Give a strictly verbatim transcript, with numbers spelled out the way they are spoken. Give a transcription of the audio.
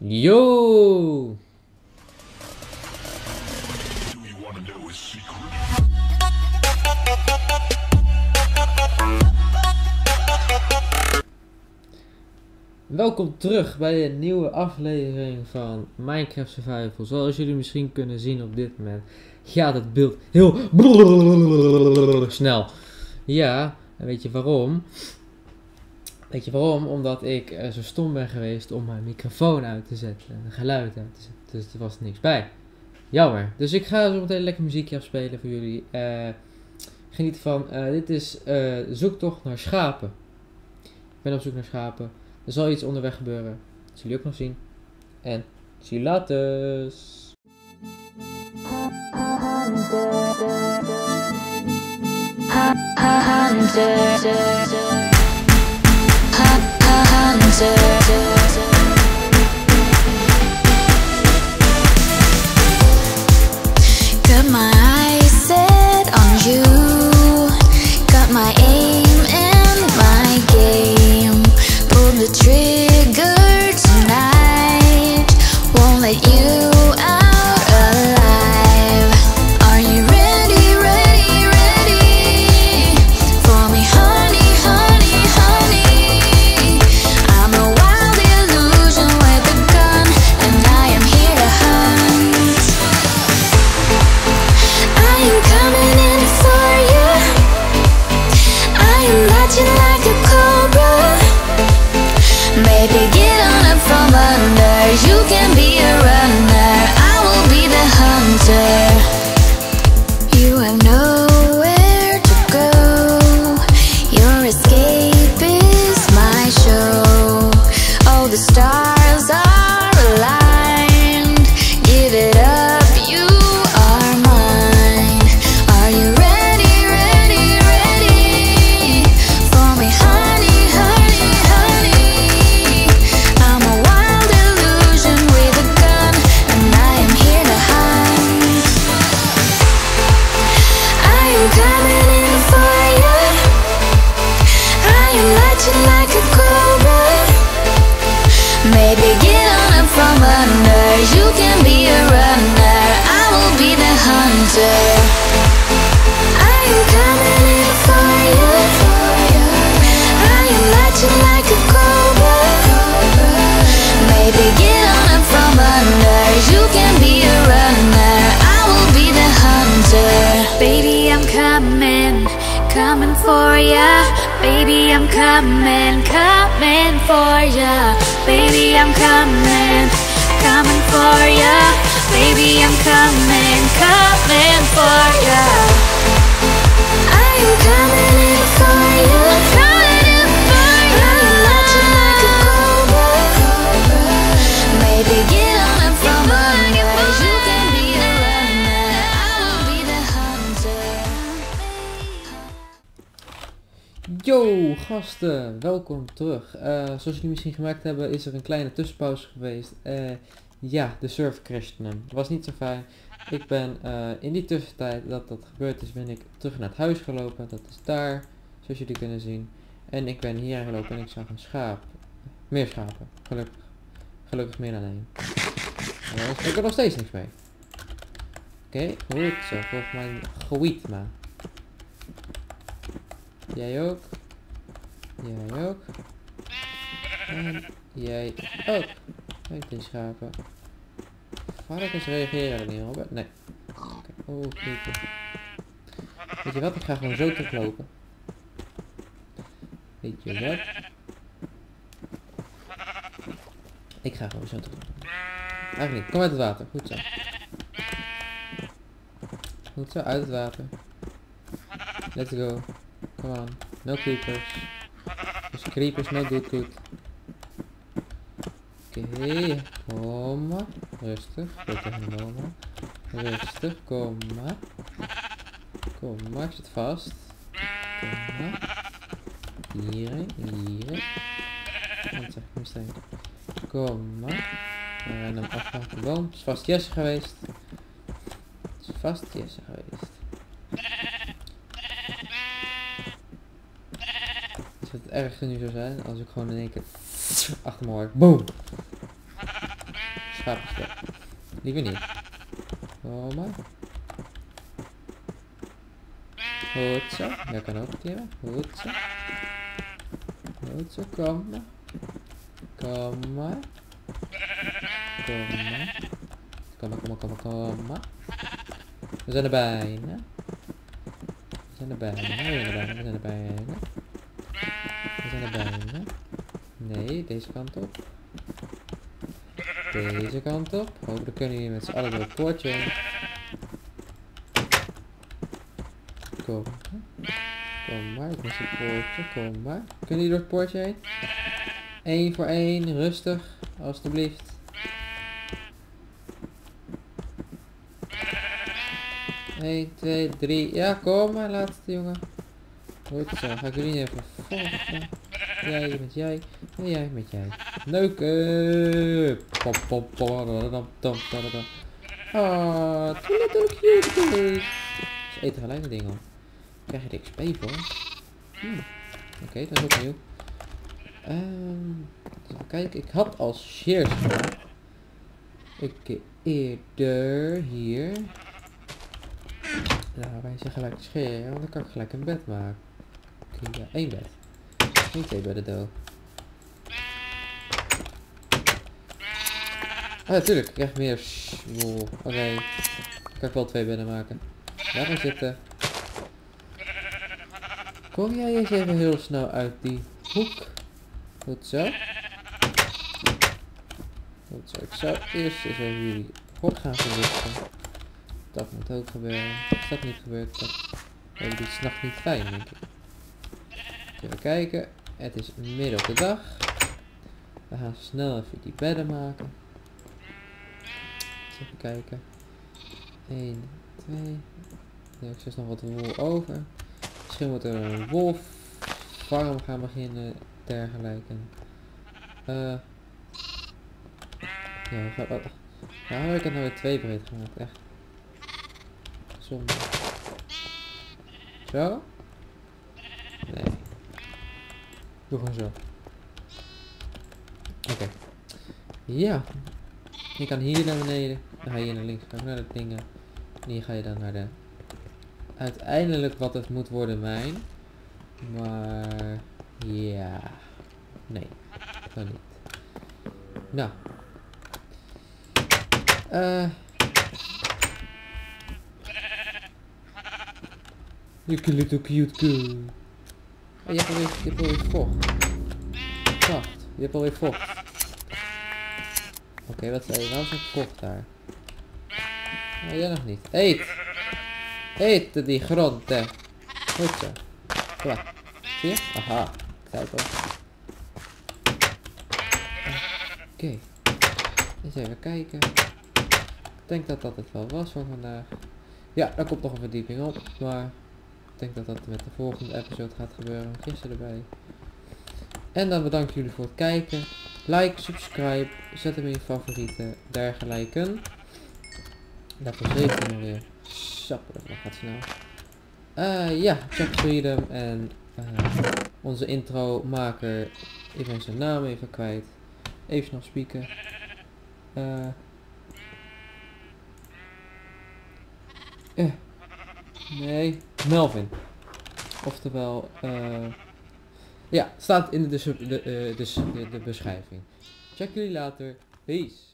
Yo! Welkom terug bij een nieuwe aflevering van Minecraft Survival. Zoals jullie misschien kunnen zien op dit moment gaat het beeld heel snel. Ja, en weet je waarom? Weet je waarom? Omdat ik uh, zo stom ben geweest om mijn microfoon uit te zetten en geluid uit te zetten. Dus er was niks bij. Jammer. Dus ik ga zo meteen lekker muziekje afspelen voor jullie. Uh, geniet van. Uh, dit is uh, zoektocht naar schapen. Ik ben op zoek naar schapen. Er zal iets onderweg gebeuren. Dat zullen jullie ook nog zien. En zie je later. Got my eyes set on you. Got my aim and my game. Pull the trigger tonight. Won't let you out alive. Are you ready, ready, ready? For me, honey, honey, honey. I'm a wild illusion with a gun, and I am here to hunt. I am coming in for you. I am watching like a cobra. Baby, get on up from under. You can be a runner, I will be the hunter. You have nowhere to go. Your escape is my show. All the stars are aligned. Give it up, you are mine. Are you ready, ready, ready? For me, honey, honey, honey. I'm a wild illusion with a gun, and I am here to hunt. I am coming in for you. I am watching like a cobra. Maybe get on up from under. You can be a runner, I will be the hunter. I am coming in for you. I am watching like a cobra. Maybe get on up from under. You can be a runner, I will be the hunter. Baby, I'm coming, coming for ya. Baby, I'm coming, coming for ya. Baby, I'm coming, coming for ya. Baby, I'm coming, coming for ya. I am coming in for you. Coming in for ya. I'm watching like a cobra. Maybe get on up from under. You can be the runner, I will be the hunter. Yo gasten, welkom terug. Eh, zoals jullie misschien gemerkt hebben is er een kleine tussenpauze geweest. Eh, ja, de server crashte hem. Dat was niet zo fijn. Ik ben eh, in die tussentijd dat dat gebeurd is ben ik terug naar het huis gelopen. Dat is daar, zoals jullie kunnen zien. En ik ben hierheen gelopen en ik zag een schaap. Meer schapen, gelukkig. Gelukkig meer dan één. Maar ik heb er nog steeds niks mee. Oké, goed zo. Volgens mij gewiet maar. Jij ook. Jij ook. En jij ook. Kijk die schapen. Varkens reageren er niet op. Nee. Oké, oh, creepy. Weet je wat? Ik ga gewoon zo teruglopen. Weet je wat? Ik ga gewoon zo teruglopen. Eigenlijk niet. Kom uit het water. Goed zo. Goed zo, uit het water. Let's go. Come on. No creepers. Dus creepers, no good good. Oké, kom maar. Rustig. Rustig, kom maar. Rustig, kom maar. Kom maar, ik zit vast. Kom maar. Hierin, hierin. Wat zeg ik meteen? Kom maar. We rennen hem af van de boom. Het is vast Jesse geweest. Het is vast Jesse geweest. Het ergste nu zou zijn als ik gewoon in één keer achter me hoor. Boom! scherp scherp. Ik weet niet. Kom maar. Goed zo. Jij kan ook nemen. Goed zo. Goed zo. Kom maar. Kom maar. Kom maar. Kom maar, kom maar, kom maar, kom maar. We zijn er bijna. We zijn er bijna. We zijn er bijna. We zijn er bijna. We zijn er bijna. Nee, deze kant op. Deze kant op. Hopelijk kunnen jullie met z'n allen door het poortje heen. Kom maar. Kom maar, ik mis het poortje. Kom maar. Kunnen jullie door het poortje heen? Eén voor één, rustig. Alsjeblieft. één, twee, drie. Ja, kom maar, laatste jongen. Goed zo, ga ik jullie even volgen. Jij met jij. En jij met jij. Neuken. Pom pom pom. Ah, little cuties. Ze eten gelijk de dingen. Krijg je de X P voor? Hm. Oké, okay, dat is ook nieuw. Um, even kijken, ik had al shears. Ik eerder hier. Nou, wij zijn gelijk scheren, want dan kan ik gelijk een bed maken. Ja, één bed. Niet twee bedden dood. Ah, natuurlijk, ik krijg meer smoel. Oké, okay. Kan ik wel twee bedden maken. Laat maar zitten. Kom jij eens even heel snel uit die hoek. Goed zo. Goed zo, ik zou eerst eens even jullie hok gaan verrichten. Dat moet ook gebeuren. Als dat niet gebeurt, dan hebben jullie 's nachts niet fijn, denk ik. Even kijken. Het is midden op de dag. We gaan snel even die bedden maken. Dus even kijken. één, twee. Er is dus nog wat wol over. Misschien moet er een wolffarm gaan beginnen. Dergelijke. Uh, ja, ga, oh, nou heb ik het nou weer twee breed gemaakt. Echt. Zonde. Zo? Nee. Doe gewoon zo. Oké. Okay. Ja. Je kan hier naar beneden. Dan ga je hier naar links. Ga naar de dingen. En hier ga je dan naar de... Uiteindelijk wat het moet worden mijn. Maar... Ja. Nee. Dat niet. Nou. Eh... Uh. You little cute girl. Oh, je hebt alweer, je hebt alweer vocht. Wacht, je hebt alweer vocht. Oké, okay, wat zei je? Nou is het vocht daar. Nee, jij nog niet. Eet! Eet die grond, hè. Goed zo. Klaar. Zie je? Aha. Ik zei het al. Oké. Eens even kijken. Ik denk dat dat het wel was voor vandaag. Ja, daar komt nog een verdieping op, maar... Ik denk dat dat met de volgende episode gaat gebeuren. Gisteren erbij. En dan bedank jullie voor het kijken. Like, subscribe. Zet hem in je favorieten. Dergelijken. Dat was zeker nog weer. Sappen, dat gaat snel. Uh, ja, check Freedom. En uh, onze intro-maker. Ik ben zijn naam even kwijt. Even snel spieken. Eh. Uh. uh. Nee, Melvin. Oftewel, uh, ja, staat in de, de, de, de, de beschrijving. Check jullie later. Peace.